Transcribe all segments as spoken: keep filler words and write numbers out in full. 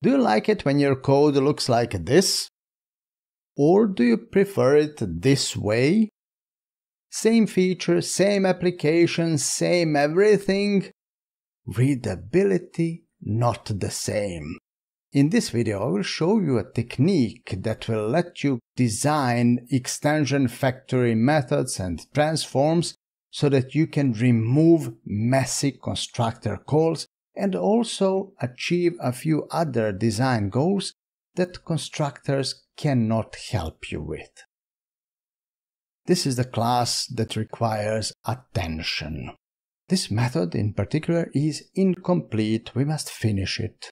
Do you like it when your code looks like this? Or do you prefer it this way? Same feature, same application, same everything. Readability not the same. In this video I will show you a technique that will let you design extension factory methods and transforms so that you can remove messy constructor calls and also achieve a few other design goals that constructors cannot help you with. This is the class that requires attention. This method in particular is incomplete, we must finish it.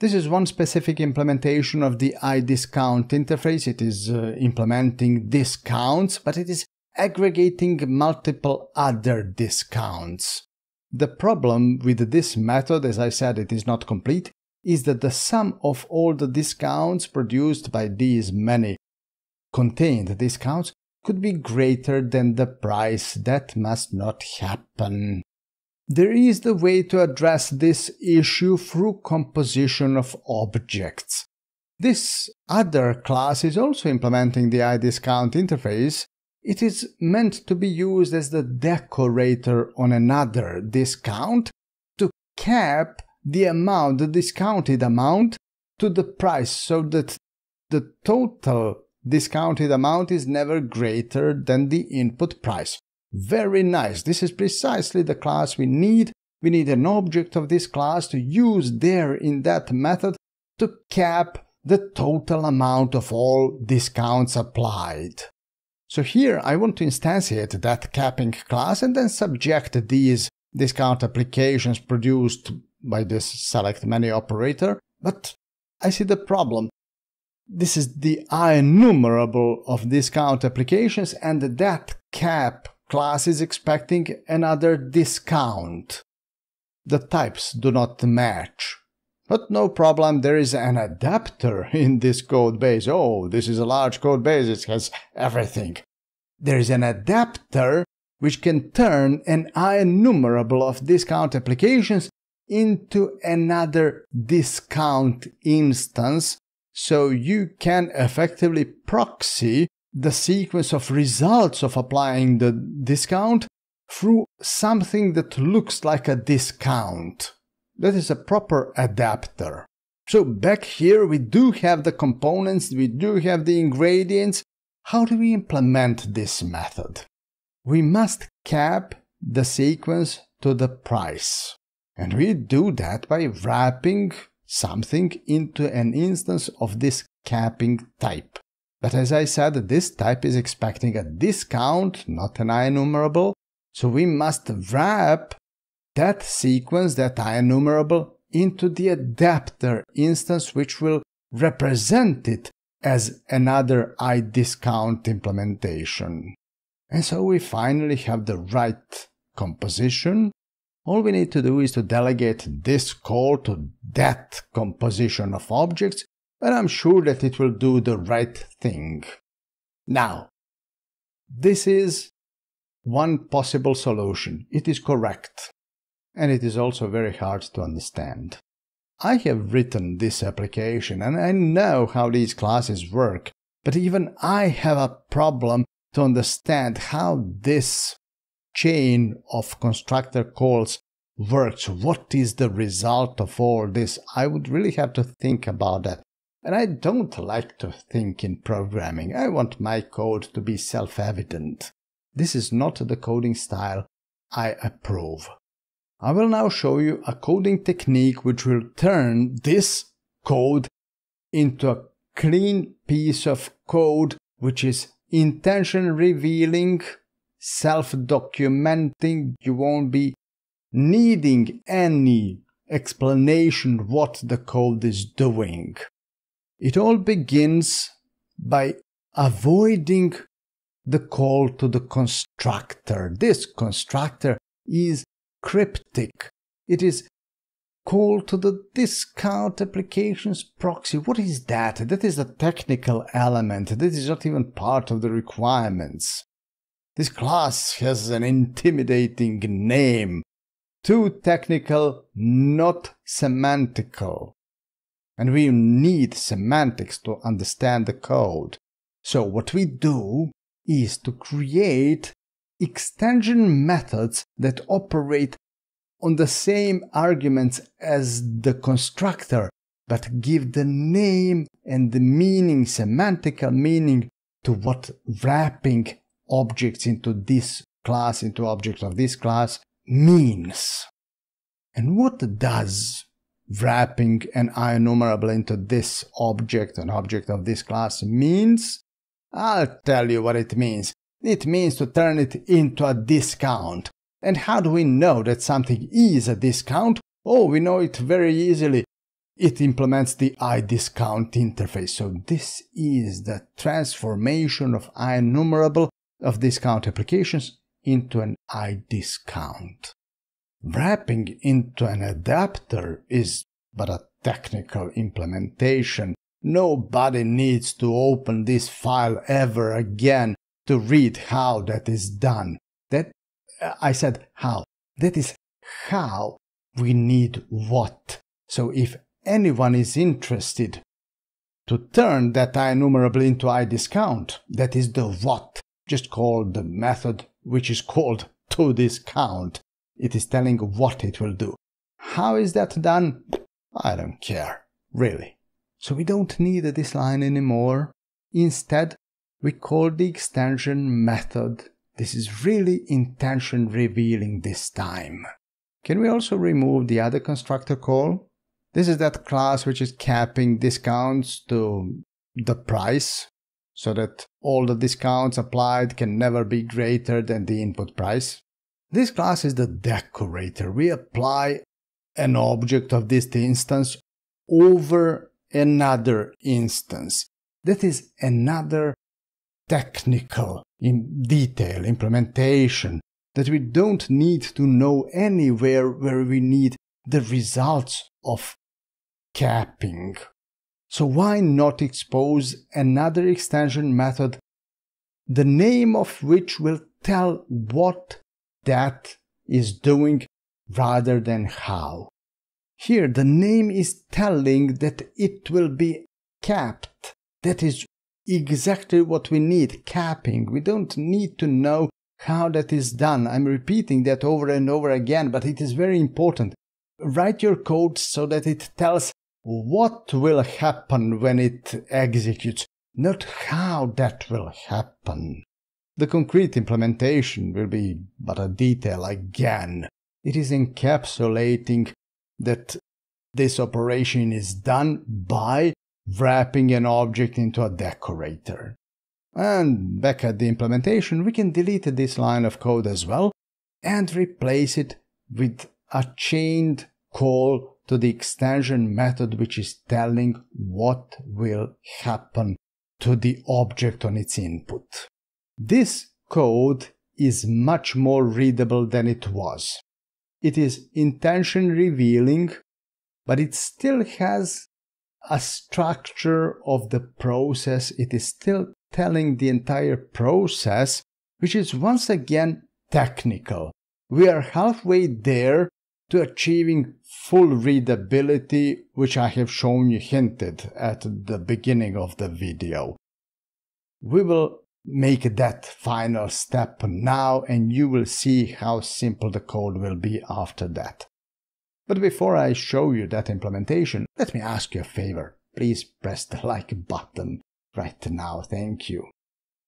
This is one specific implementation of the iDiscount interface. It is uh, implementing discounts, but it is aggregating multiple other discounts. The problem with this method, as I said, it is not complete, is that the sum of all the discounts produced by these many contained discounts could be greater than the price. That must not happen. There is the way to address this issue through composition of objects. This other class is also implementing the iDiscount interface. It is meant to be used as the decorator on another discount to cap the amount, the discounted amount, to the price so that the total discounted amount is never greater than the input price. Very nice. This is precisely the class we need. We need an object of this class to use there in that method to cap the total amount of all discounts applied. So here I want to instantiate that capping class and then subject these discount applications produced by this select many operator. But I see the problem. This is the innumerable of discount applications, and that cap class is expecting another discount. The types do not match. But no problem, there is an adapter in this code base. Oh, this is a large code base, it has everything. There is an adapter which can turn an innumerable of discount applications into another discount instance. So you can effectively proxy the sequence of results of applying the discount through something that looks like a discount. That is a proper adapter. So back here we do have the components, we do have the ingredients. How do we implement this method? We must cap the sequence to the price. And we do that by wrapping something into an instance of this capping type. But as I said, this type is expecting a discount, not an IEnumerable, so we must wrap that sequence, that IEnumerable, into the adapter instance, which will represent it as another iDiscount implementation. And so we finally have the right composition. All we need to do is to delegate this call to that composition of objects, and I'm sure that it will do the right thing. Now, this is one possible solution. It is correct, and it is also very hard to understand. I have written this application, and I know how these classes work, but even I have a problem to understand how this chain of constructor calls works. What is the result of all this? I would really have to think about that. And I don't like to think in programming. I want my code to be self-evident. This is not the coding style I approve. I will now show you a coding technique which will turn this code into a clean piece of code which is intention-revealing, self-documenting. You won't be needing any explanation what the code is doing. It all begins by avoiding the call to the constructor. This constructor is cryptic. It is call to the discount applications proxy. What is that? That is a technical element. This is not even part of the requirements. This class has an intimidating name. Too technical, not semantical. and we need semantics to understand the code. So what we do is to create extension methods that operate on the same arguments as the constructor, but give the name and the meaning, semantical meaning, to what wrapping objects into this class, into objects of this class, means. And what does wrapping an IEnumerable into this object, an object of this class, means? I'll tell you what it means. It means to turn it into a discount. And how do we know that something is a discount? Oh, we know it very easily. It implements the iDiscount interface. So this is the transformation of IEnumerable of discount applications into an iDiscount. Wrapping into an adapter is but a technical implementation. Nobody needs to open this file ever again to read how that is done. That, I said how. That is how we need what. So if anyone is interested to turn that IEnumerable into iDiscount, that is the what. Just call the method, which is called toDiscount. It is telling what it will do. How is that done? I don't care, really. So we don't need this line anymore. Instead, we call the extension method. This is really intention revealing this time. Can we also remove the other constructor call? This is that class which is capping discounts to the price, so that all the discounts applied can never be greater than the input price. This class is the decorator. We apply an object of this instance over another instance. That is another technical in detail implementation that we don't need to know anywhere where we need the results of capping. So why not expose another extension method, the name of which will tell what that is doing rather than how. Here the name is telling that it will be capped. That is exactly what we need, capping. We don't need to know how that is done. I'm repeating that over and over again, but it is very important. Write your code so that it tells what will happen when it executes, not how that will happen. The concrete implementation will be but a detail again. It is encapsulating that this operation is done by wrapping an object into a decorator. And back at the implementation, we can delete this line of code as well and replace it with a chained call to the extension method, which is telling what will happen to the object on its input. This code is much more readable than it was. It is intention revealing, but it still has a structure of the process. It is still telling the entire process, which is once again technical. We are halfway there to achieving full readability, which I have shown you hinted at the beginning of the video. We will make that final step now, and you will see how simple the code will be after that. But before I show you that implementation, let me ask you a favor. Please press the like button right now, thank you.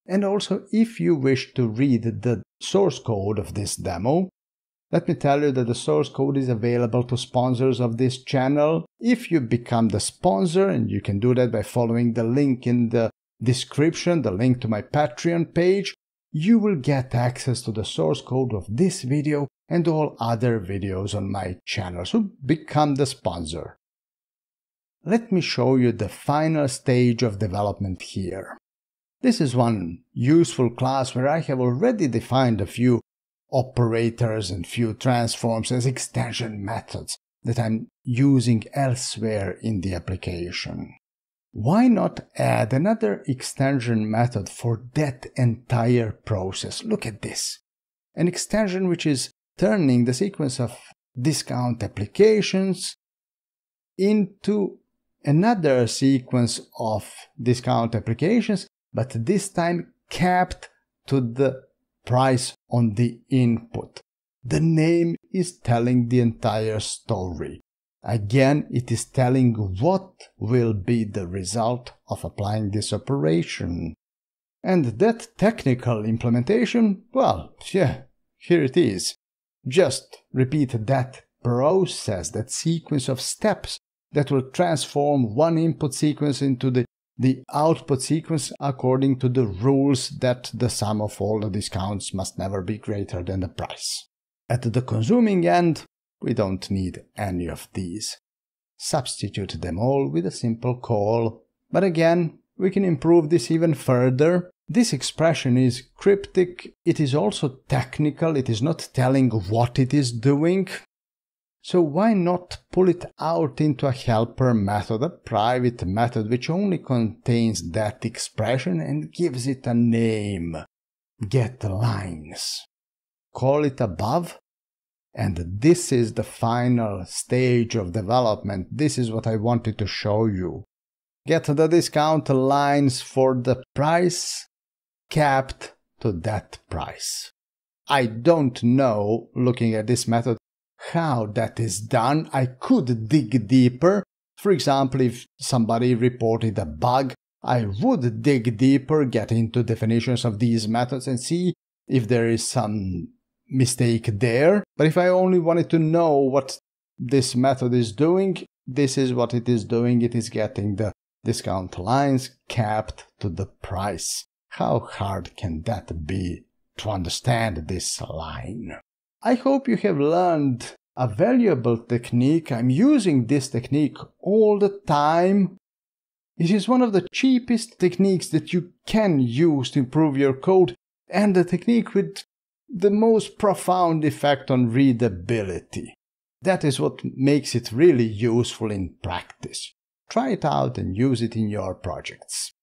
And also, if you wish to read the source code of this demo, let me tell you that the source code is available to sponsors of this channel. If you become the sponsor, and you can do that by following the link in the description, the link to my Patreon page, you will get access to the source code of this video and all other videos on my channel, so become the sponsor. Let me show you the final stage of development here. This is one useful class where I have already defined a few operators and few transforms as extension methods that I'm using elsewhere in the application. Why not add another extension method for that entire process? Look at this. An extension which is turning the sequence of discount applications into another sequence of discount applications, but this time capped to the price on the input. The name is telling the entire story. Again, it is telling what will be the result of applying this operation. And that technical implementation, well, yeah, here it is. Just repeat that process, that sequence of steps that will transform one input sequence into the, the output sequence according to the rules that the sum of all the discounts must never be greater than the price. At the consuming end, we don't need any of these. Substitute them all with a simple call. But again, we can improve this even further. This expression is cryptic, it is also technical, it is not telling what it is doing. So why not pull it out into a helper method, a private method which only contains that expression and gives it a name. GetLines. Call it above. And this is the final stage of development. This is what I wanted to show you. Get the discount lines for the price capped to that price. I don't know, looking at this method, how that is done. I could dig deeper. For example, if somebody reported a bug, I would dig deeper, get into definitions of these methods and see if there is some mistake there. But if I only wanted to know what this method is doing, this is what it is doing. It is getting the discount lines capped to the price. How hard can that be to understand this line? I hope you have learned a valuable technique. I'm using this technique all the time. It is one of the cheapest techniques that you can use to improve your code, and the technique with the most profound effect on readability. That is what makes it really useful in practice. Try it out and use it in your projects.